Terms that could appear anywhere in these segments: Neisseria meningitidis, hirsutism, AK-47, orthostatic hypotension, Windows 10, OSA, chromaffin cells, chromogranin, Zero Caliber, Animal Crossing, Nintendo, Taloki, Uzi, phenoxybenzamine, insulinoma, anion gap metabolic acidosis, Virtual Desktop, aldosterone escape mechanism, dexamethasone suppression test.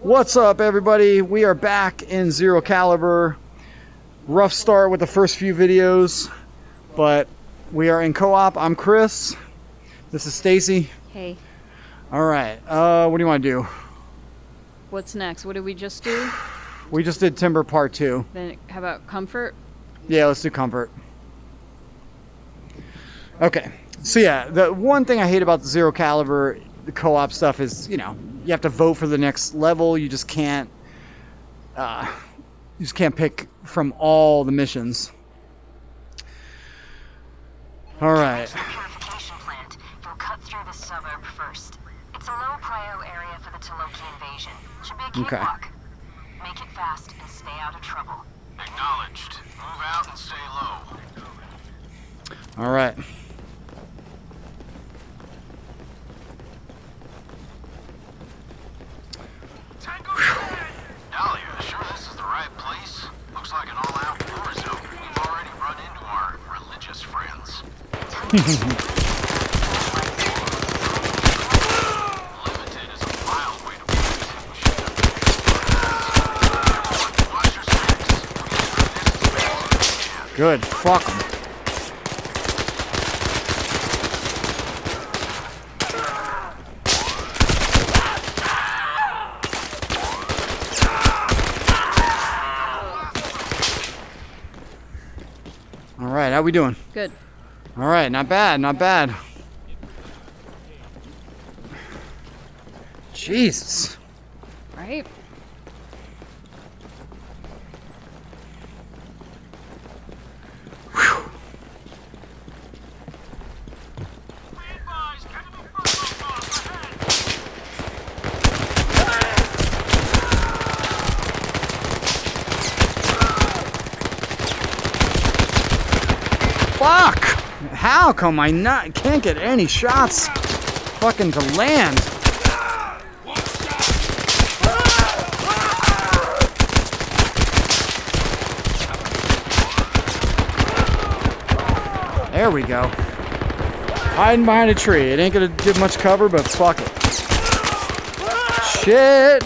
What's up, everybody? We are back in Zero Caliber. Rough start with the first few videos, but we are in co-op. I'm Chris. This is Stacy. Hey. All right. What do you want to do? What's next? What did we just do? We just did Timber Part 2. Then how about Comfort? Yeah, let's do Comfort. Okay. So yeah, the one thing I hate about the Zero Caliber, the co-op stuff is, you know, you have to vote for the next level. You just can't pick from all the missions. All right. The purification plant. We'll cut through the suburb first. It's a low prio area for the Taloki invasion. Should be a cakewalk. Make it fast and stay out of trouble. Acknowledged. Move out and stay low. All right. Good. Fuck them. All right. How we doing? Good. All right, not bad, not bad. Jesus. Right? Whew. Fuck! How come I can't get any shots fucking to land? There we go. Hiding behind a tree. It ain't gonna give much cover, but fuck it. Shit!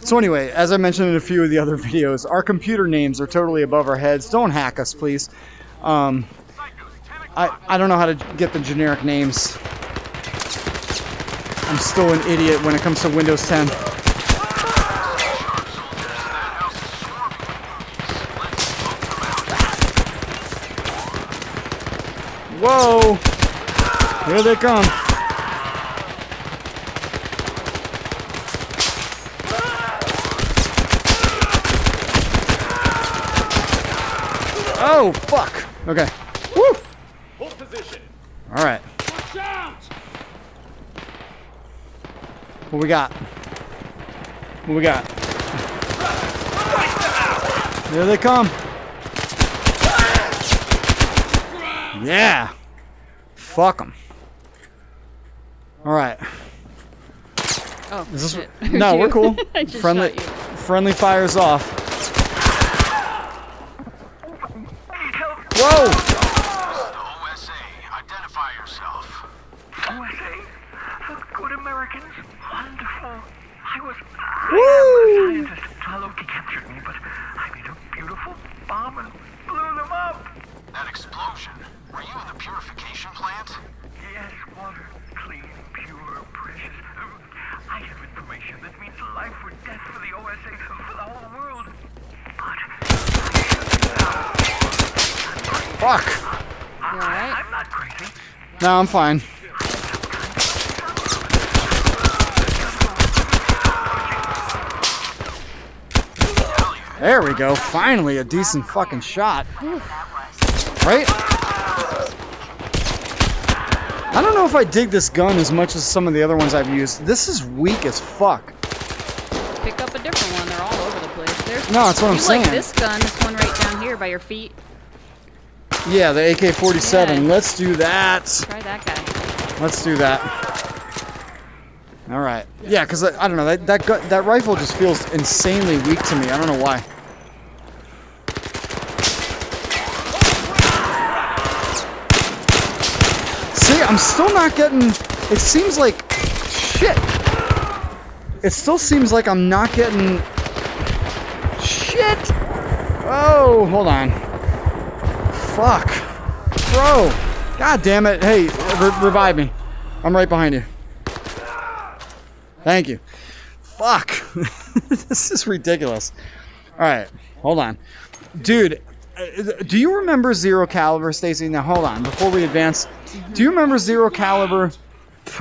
So anyway, as I mentioned in a few of the other videos, our computer names are totally above our heads. Don't hack us, please. I don't know how to get the generic names. I'm still an idiot when it comes to Windows 10. Whoa! Here they come. Oh, fuck. Okay. Woo! Hold position. All right. Watch out! What we got? What we got? Here they come. Yeah. Fuck them. All right. Oh, is this... shit. No, we're cool. Friendly fires off. Whoa! OSA, identify yourself. OSA? Good Americans? Wonderful. I am a scientist. Taloki captured me, but I made a beautiful bomb and blew them up. That explosion? Were you in the purification plant? Yes, water. Clean, pure, precious. I have information that means life or death for the OSA, for the whole world. Fuck. You alright? I'm not crazy. No, I'm fine. There we go. Finally a decent fucking shot. Right? I don't know if I dig this gun as much as some of the other ones I've used. This is weak as fuck. Pick up a different one. They're all over the place. There's no, that's what I'm saying. Like this gun, this one right down here by your feet. Yeah, the AK-47. Yeah. Let's do that. Try that guy. Let's do that. All right. Yeah, because I don't know, that rifle just feels insanely weak to me. I don't know why. See, I'm still not getting... It seems like... Shit. It still seems like I'm not getting... Shit. Oh, hold on. Fuck. Bro. God damn it. Hey, revive me. I'm right behind you. Thank you. Fuck. This is ridiculous. All right. Hold on. Dude, do you remember Zero Caliber, Stacy? Now, hold on. Before we advance, do you remember Zero Caliber,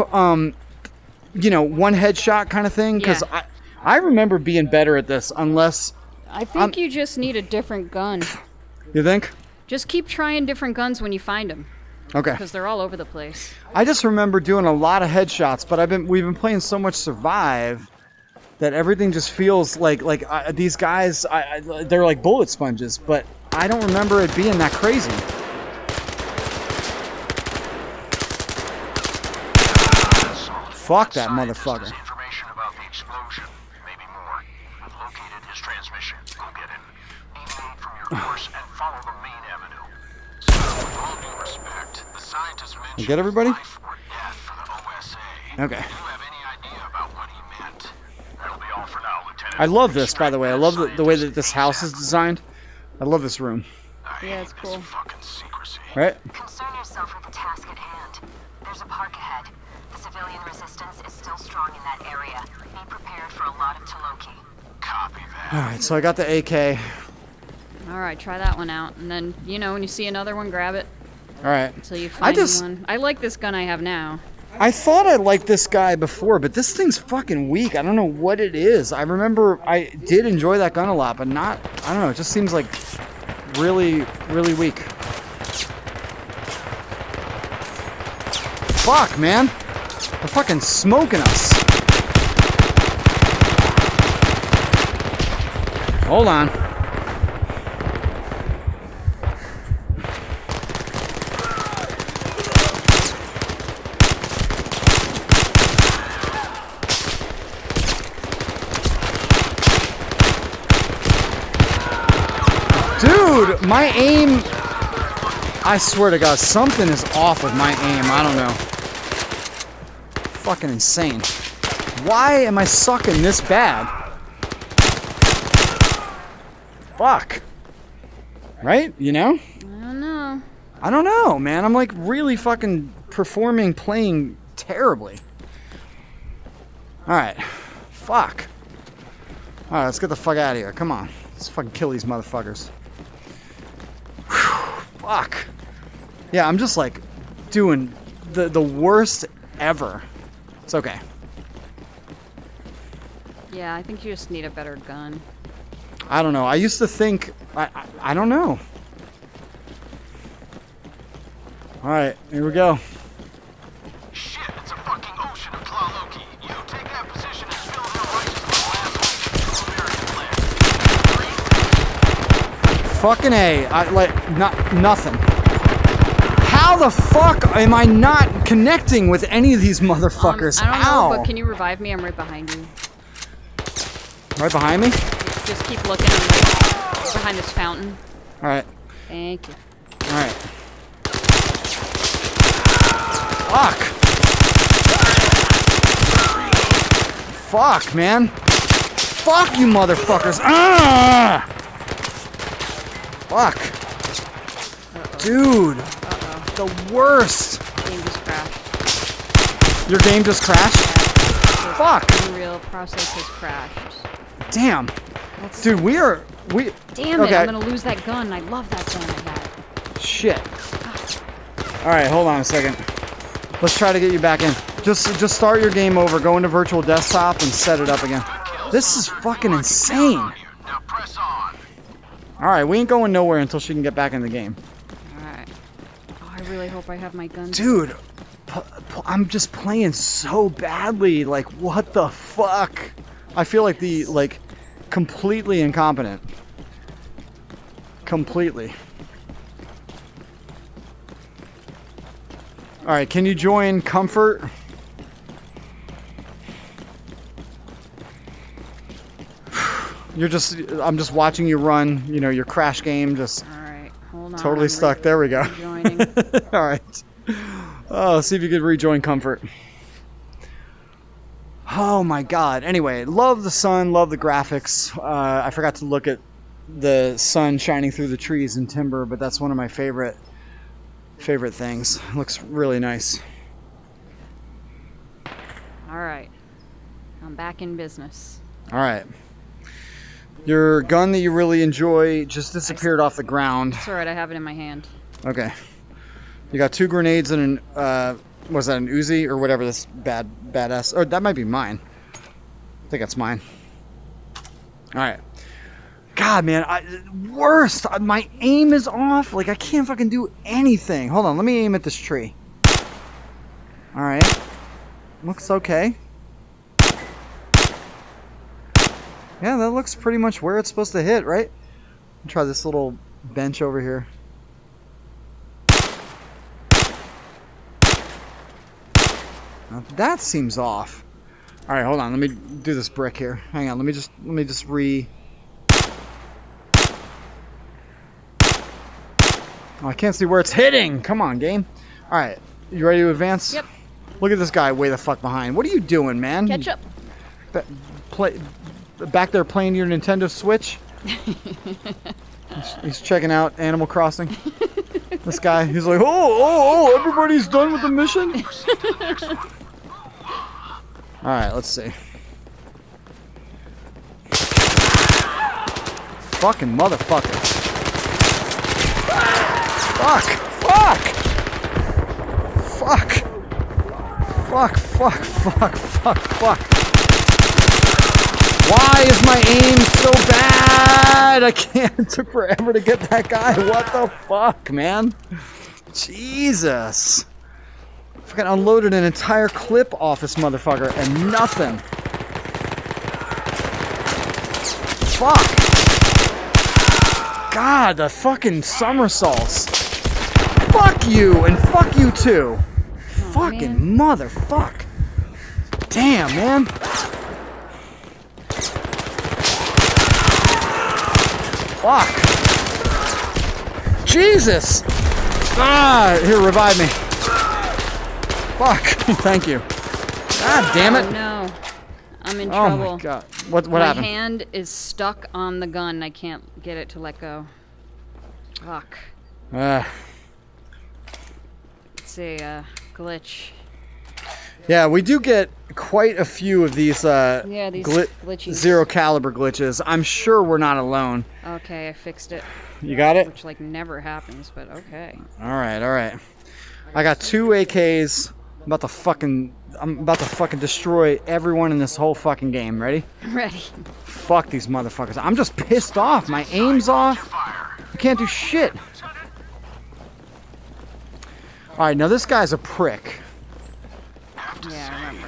you know, one headshot kind of thing? Because yeah. I remember being better at this, unless... I think you just need a different gun. You think? Just keep trying different guns when you find them. Okay. Because they're all over the place. I just remember doing a lot of headshots, but we've been playing so much Survive that everything just feels like these guys, they're like bullet sponges, but I don't remember it being that crazy. Fuck that motherfucker. Information about the explosion, maybe more. I've located his transmission. I'll get it. Deviate from your course and follow the main avenue. Get everybody? Okay. I love this, by the way. I love the way that this house is designed. I love this room. Yeah, it's cool. Right? Concern yourself with the task at hand. There's a park ahead. The civilian resistance is still strong in that area. Be prepared for a lot of Taloki. Copy that. Alright, so I got the AK. Alright, try that one out. And then, you know, when you see another one, grab it. All right. So you find one. I like this gun I have now. I thought I liked this guy before, but this thing's fucking weak. I don't know what it is. I remember I did enjoy that gun a lot, but not. I don't know. It just seems like really, really weak. Fuck, man. They're fucking smoking us. Hold on. My aim, I swear to God, something is off with my aim. I don't know. Fucking insane. Why am I sucking this bad? Fuck. Right? You know? I don't know. I don't know, man. I'm like really fucking playing terribly. Alright. Fuck. Alright, let's get the fuck out of here. Come on. Let's fucking kill these motherfuckers. Fuck. Yeah, I'm just like doing the worst ever. It's okay. Yeah, I think you just need a better gun. I don't know. I used to think... I don't know. Alright, here we go. Shit, it's a fucking ocean of Taloki. You take that position and fill the righteous last. Fucking A. I like... Nothing. How the fuck am I not connecting with any of these motherfuckers? I don't know, but can you revive me? I'm right behind you. Right behind me? Just keep looking. I'm right behind this fountain. Alright. Thank you. Alright. Fuck! Fuck, man. Fuck you motherfuckers. Ah! Fuck. Dude, the worst. Game just crashed. Your game just crashed? Yeah, fuck. The real process has crashed. Damn. That's dude, we. Damn it! Okay. I'm gonna lose that gun. I love that gun I had. Shit. All right, hold on a second. Let's try to get you back in. Just start your game over. Go into Virtual Desktop and set it up again. This is fucking insane. Now press on. All right, we ain't going nowhere until she can get back in the game. I really hope I have my gun. Dude, I'm just playing so badly. Like, what the fuck? I feel like completely incompetent. Completely. Alright, can you join Comfort? You're just, I'm just watching you run, you know, your crash game, just right, hold on, totally stuck. There we go. Alright. Oh, see if you could rejoin Comfort. Oh my god. Anyway, love the sun, love the graphics. I forgot to look at the sun shining through the trees and timber, but that's one of my favorite things. It looks really nice. Alright. I'm back in business. Alright. Your gun that you really enjoy just disappeared off the ground. That's alright, I have it in my hand. Okay. You got 2 grenades and an, was that an Uzi or whatever this badass, or that might be mine. I think that's mine. Alright. God, man, worst! My aim is off, like I can't fucking do anything. Hold on, let me aim at this tree. Alright. Looks okay. Yeah, that looks pretty much where it's supposed to hit, right? I'll try this little bench over here. Now, that seems off. All right, hold on. Let me do this brick here. Hang on. Let me just re. Oh, I can't see where it's hitting. Come on, game. All right, you ready to advance? Yep. Look at this guy way the fuck behind. What are you doing, man? Catch up. Play. Back there playing your Nintendo Switch. He's checking out Animal Crossing. This guy, he's like, oh, everybody's done with the mission? Alright, let's see. Fucking motherfucker. Fuck. Why is my aim so bad? I can't. It took forever to get that guy. What the fuck, man? Jesus. I fucking unloaded an entire clip off this motherfucker and nothing. Fuck. God, the fucking somersaults. Fuck you and fuck you too. Oh, fucking motherfuck. Damn, man. Fuck. Jesus. Ah, here, revive me. Fuck. Thank you. Ah, damn it. Oh, no. I'm in trouble. Oh, my God. What happened? My hand is stuck on the gun. I can't get it to let go. Fuck. It's a glitch. Yeah, we do get quite a few of these, these glitches. Zero Caliber glitches. I'm sure we're not alone. Okay, I fixed it. You got it? Which, like, never happens, but okay. Alright, alright. I got 2 AKs. I'm about to fucking destroy everyone in this whole fucking game. Ready? Ready. Fuck these motherfuckers. I'm just pissed off. My aim's off. I can't do shit. Alright, now this guy's a prick. Yeah, I remember.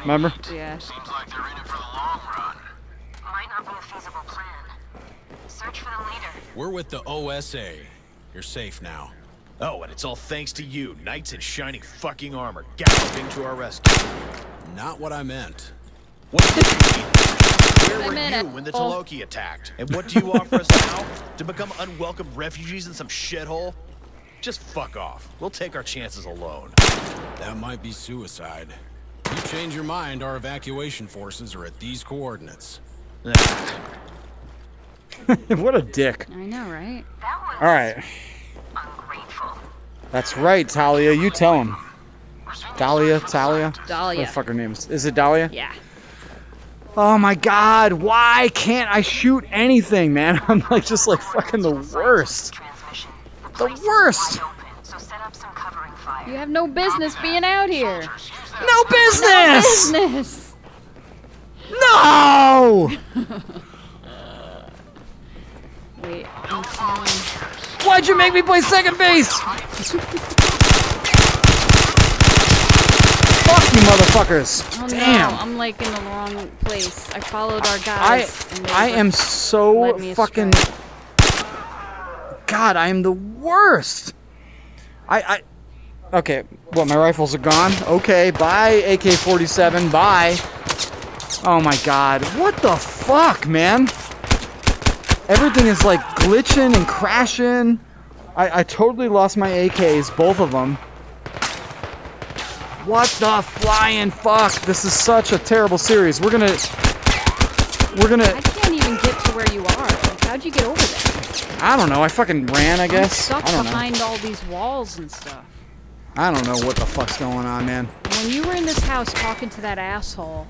Remember? Yeah. Seems like they're in it for the long run. Might not be a feasible plan. Search for the leader. We're with the OSA. You're safe now. Oh, and it's all thanks to you, knights in shining fucking armor, galloping to our rescue. Not what I meant. What did you mean? Where were you when the Taloki attacked? And what do you offer us now? To become unwelcome refugees in some shithole? Just fuck off. We'll take our chances alone. That might be suicide. If you change your mind, our evacuation forces are at these coordinates. What a dick. I know, right? Alright. That's right, Talia. You tell him. Talia. What the fuck her name is? Is it Dahlia? Yeah. Oh my god, why can't I shoot anything, man? I'm like just like fucking the worst. The worst! You have no business being out here. No business! No business! No! Wait. Why'd you make me play second base? Fuck you motherfuckers. Oh, damn. No, I'm like in the wrong place. I followed our guys. I am so fucking... God, I am the worst. I Okay, what, my rifles are gone? Okay, bye AK-47, bye. Oh my god, what the fuck, man? Everything is like glitching and crashing. I totally lost my AKs, both of them. What the flying fuck? This is such a terrible series. We're gonna... I can't even get to where you are. How'd you get over there? I don't know, I fucking ran, I guess. I'm stuck behind all these walls and stuff. I don't know what the fuck's going on, man. When you were in this house talking to that asshole,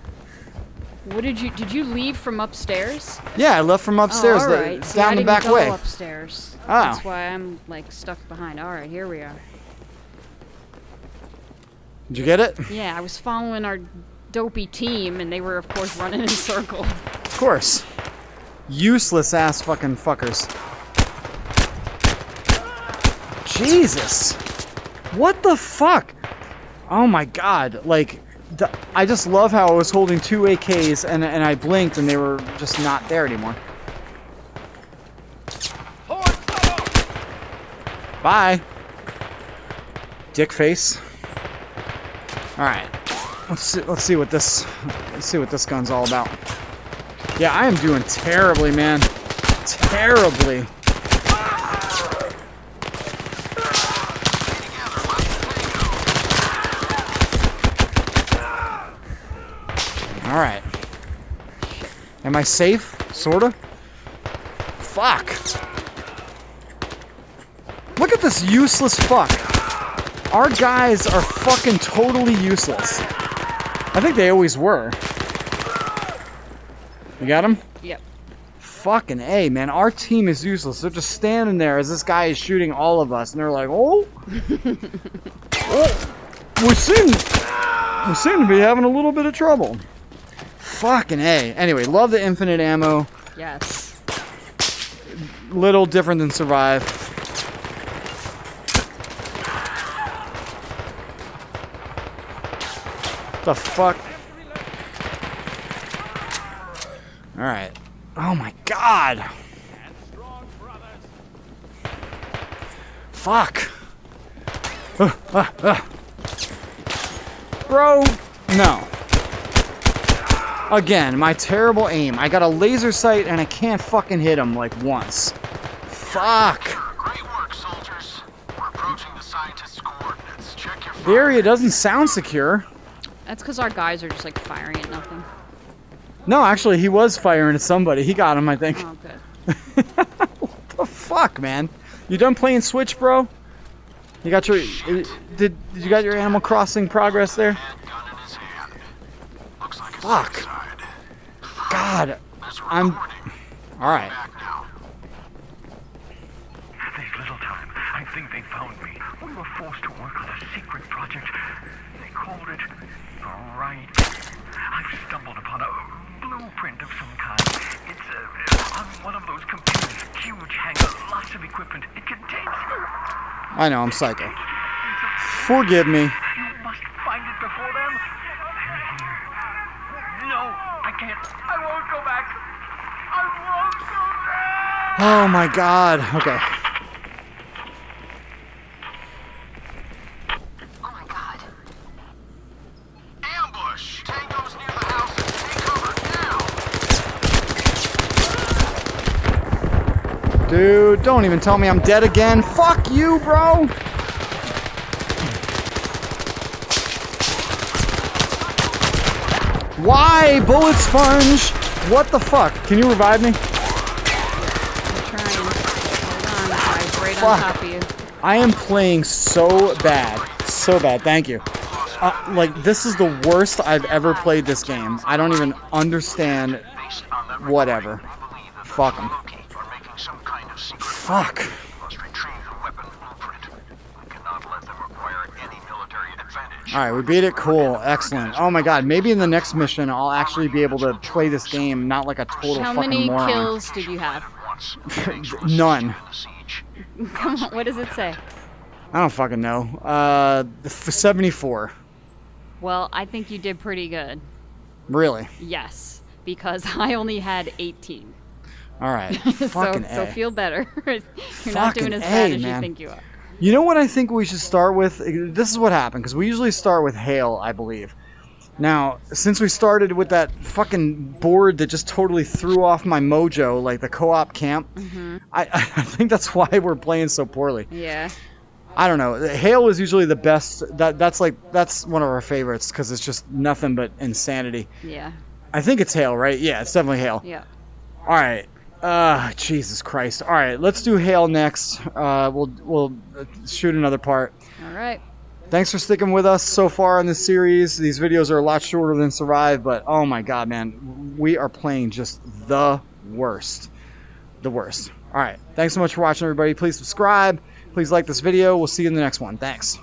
what did you leave from upstairs? Yeah, I left from upstairs. Oh, all right. See, down the back way. I didn't go upstairs. Oh. That's why I'm like stuck behind. All right, here we are. Did you get it? Yeah, I was following our dopey team, and they were, of course, running in a circle. Of course. Useless ass fucking fuckers. Jesus. What the fuck? Oh my god, like, I just love how I was holding two AKs and I blinked and they were just not there anymore. Bye. Dick face. All right, let's see what this gun's all about. Yeah, I am doing terribly, man. Terribly. All right. Am I safe? Sorta. Fuck. Look at this useless fuck. Our guys are fucking totally useless. I think they always were. You got him? Yep. Fucking A, man. Our team is useless. They're just standing there as this guy is shooting all of us, and they're like, oh. Oh. We seem to be having a little bit of trouble. Fucking A. Anyway, love the infinite ammo. Yes. Little different than Survive. The fuck? Alright. Oh my god! Fuck! Bro! No. Again, my terrible aim. I got a laser sight and I can't fucking hit him like once. Fuck! Great work, soldiers. We're approaching the scientist's coordinates. Check your phone. The area doesn't sound secure. That's because our guys are just like firing at nothing. No, actually, he was firing at somebody. He got him, I think. Oh, good. What the fuck, man? You done playing Switch, bro? You got your did you got your Animal Crossing progress there? Looks like fuck. God, I'm all right. These little time, I think they found me. We were forced to work on a secret project. They called it. Right. I've stumbled upon a blueprint of some kind. It's on one of those computers, huge hangar, lots of equipment. It contains. I know, I'm psycho. Forgive me. You must find it before them. No, I can't. I won't go back. I won't go back. Oh my god. Okay. Dude, don't even tell me I'm dead again. Fuck you, bro! Why, bullet sponge? What the fuck? Can you revive me? I'm trying. Hold on, right on top of you. I am playing so bad. So bad, thank you. Like, this is the worst I've ever played this game. I don't even understand. Whatever. Fuck them. Fuck. Alright, we beat it. Cool. Excellent. Oh my god, maybe in the next mission I'll actually be able to play this game, not like a total fucking moron. How many kills did you have? None. Come on, what does it say? I don't fucking know. 74. Well, I think you did pretty good. Really? Yes, because I only had 18. All right. Fucking so feel better. You're fucking not doing as bad as you think you are. You know what I think we should start with? This is what happened, because we usually start with hail, I believe. Now, since we started with that fucking board that just totally threw off my mojo, like the co-op camp, I think that's why we're playing so poorly. Yeah. I don't know. Hail is usually the best. That's one of our favorites, because it's just nothing but insanity. Yeah. I think it's hail, right? Yeah, it's definitely hail. Yeah. All right. Jesus Christ. All right, let's do hail next. We'll shoot another part. All right. Thanks for sticking with us so far in this series. These videos are a lot shorter than Survive, but oh my God, man, we are playing just the worst. The worst. All right. Thanks so much for watching, everybody. Please subscribe. Please like this video. We'll see you in the next one. Thanks.